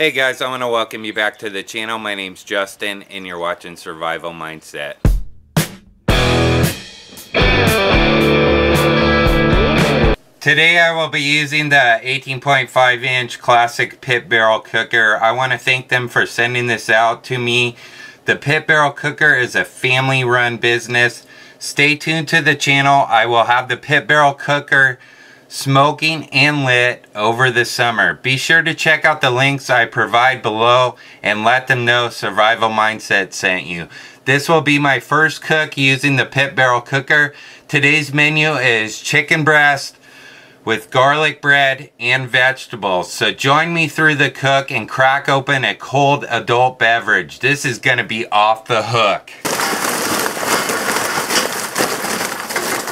Hey guys, I want to welcome you back to the channel. My name's Justin and you're watching Survival Mindset. Today I will be using the 18.5 inch classic Pit Barrel Cooker. I want to thank them for sending this out to me. The Pit Barrel Cooker is a family run business. Stay tuned to the channel. I will have the Pit Barrel Cooker smoking and lit over the summer. Be sure to check out the links I provide below and let them know Survival Mindset sent you. This will be my first cook using the Pit Barrel Cooker. Today's menu is chicken breast with garlic bread and vegetables. So join me through the cook and crack open a cold adult beverage. This is going to be off the hook.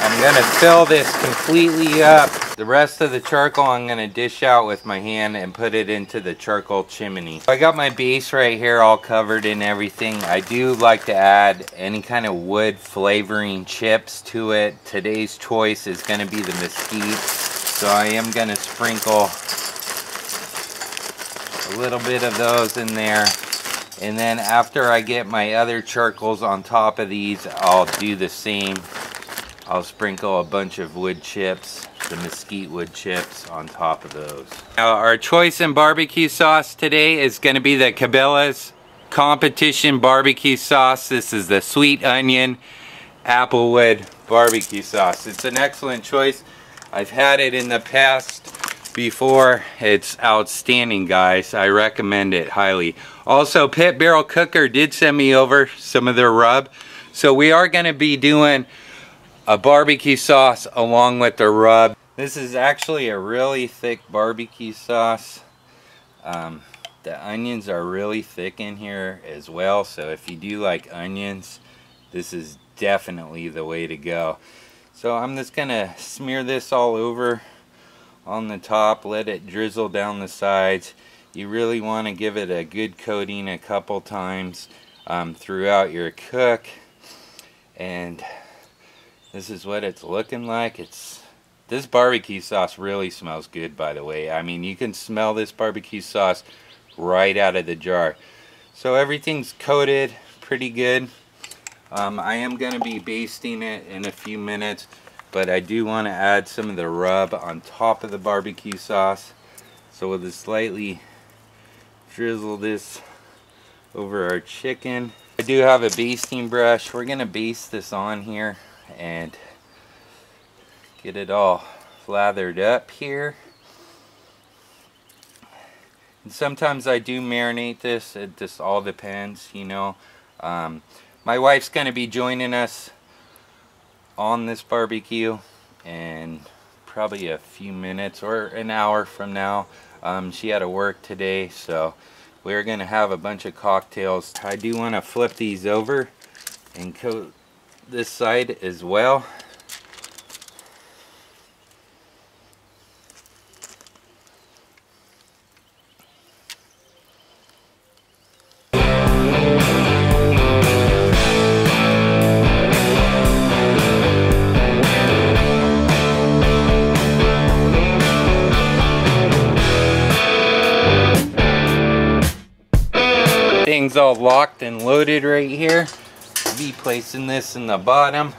I'm going to fill this completely up. The rest of the charcoal I'm going to dish out with my hand and put it into the charcoal chimney. So I got my base right here all covered in everything. I do like to add any kind of wood flavoring chips to it. Today's choice is going to be the mesquite. So I am going to sprinkle a little bit of those in there. And then after I get my other charcoals on top of these, I'll do the same. I'll sprinkle a bunch of wood chips, the mesquite wood chips, on top of those. Now our choice in barbecue sauce today is going to be the Cabela's Competition Barbecue Sauce. This is the Sweet Onion Applewood Barbecue Sauce. It's an excellent choice. I've had it in the past before. It's outstanding, guys. I recommend it highly. Also, Pit Barrel Cooker did send me over some of their rub. So we are going to be doing a barbecue sauce along with the rub. This is actually a really thick barbecue sauce. The onions are really thick in here as well, so if you do like onions, this is definitely the way to go. So I'm just gonna smear this all over on the top, let it drizzle down the sides. You really want to give it a good coating a couple times throughout your cook, and this is what it's looking like. This barbecue sauce really smells good, by the way. I mean, you can smell this barbecue sauce right out of the jar. So everything's coated pretty good. I am going to be basting it in a few minutes, but I do want to add some of the rub on top of the barbecue sauce. So we'll just lightly drizzle this over our chicken. I do have a basting brush. We're going to baste this on here and get it all lathered up here. And sometimes I do marinate this. It just all depends, you know. My wife's going to be joining us on this barbecue in probably a few minutes or an hour from now. She had to work today, so we're going to have a bunch of cocktails. I do want to flip these over and coat this side as well. Things all locked and loaded right here. Be placing this in the bottom.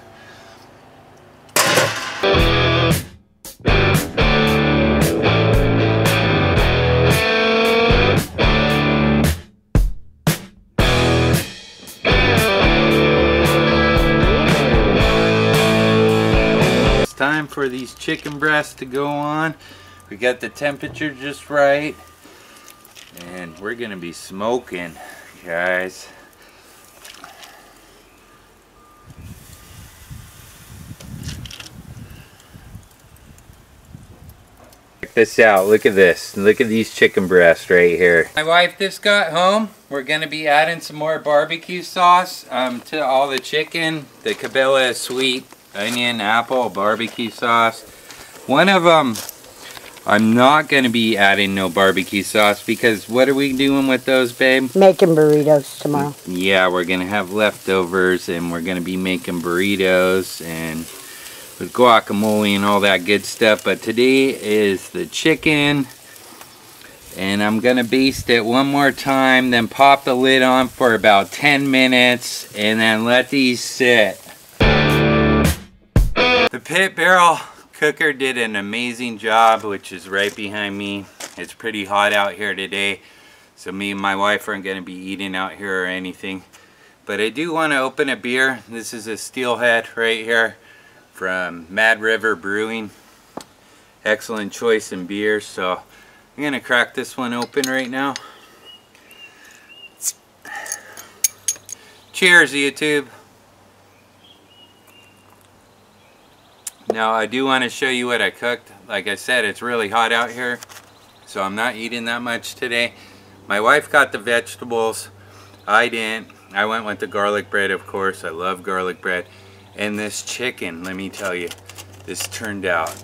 It's time for these chicken breasts to go on. We got the temperature just right and we're gonna be smoking, guys. This out. Look at this. Look at these chicken breasts right here. My wife just got home. We're going to be adding some more barbecue sauce to all the chicken. The Cabela's Sweet Onion Apple Barbecue Sauce. One of them, I'm not going to be adding no barbecue sauce because what are we doing with those, babe? Making burritos tomorrow. Yeah, we're going to have leftovers and we're going to be making burritos and with guacamole and all that good stuff. But today is the chicken and I'm gonna baste it one more time, then pop the lid on for about 10 minutes and then let these sit. The Pit Barrel Cooker did an amazing job, which is right behind me. It's pretty hot out here today, so me and my wife aren't gonna be eating out here or anything. But I do want to open a beer. This is a Steelhead right here from Mad River Brewing. Excellent choice in beer, so I'm gonna crack this one open right now. Cheers, YouTube. Now I do want to show you what I cooked. Like I said, it's really hot out here, so I'm not eating that much today. My wife got the vegetables, I didn't. I went with the garlic bread, of course. I love garlic bread. And this chicken, let me tell you, this turned out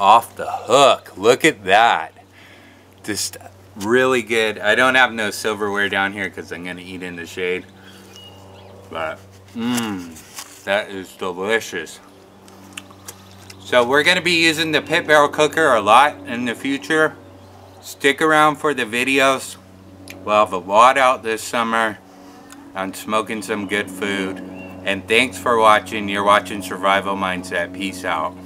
off the hook. Look at that. Just really good. I don't have no silverware down here because I'm going to eat in the shade. But, that is delicious. So we're going to be using the Pit Barrel Cooker a lot in the future. Stick around for the videos. We'll have a lot out this summer on smoking some good food. And thanks for watching. You're watching Survival Mindset. Peace out.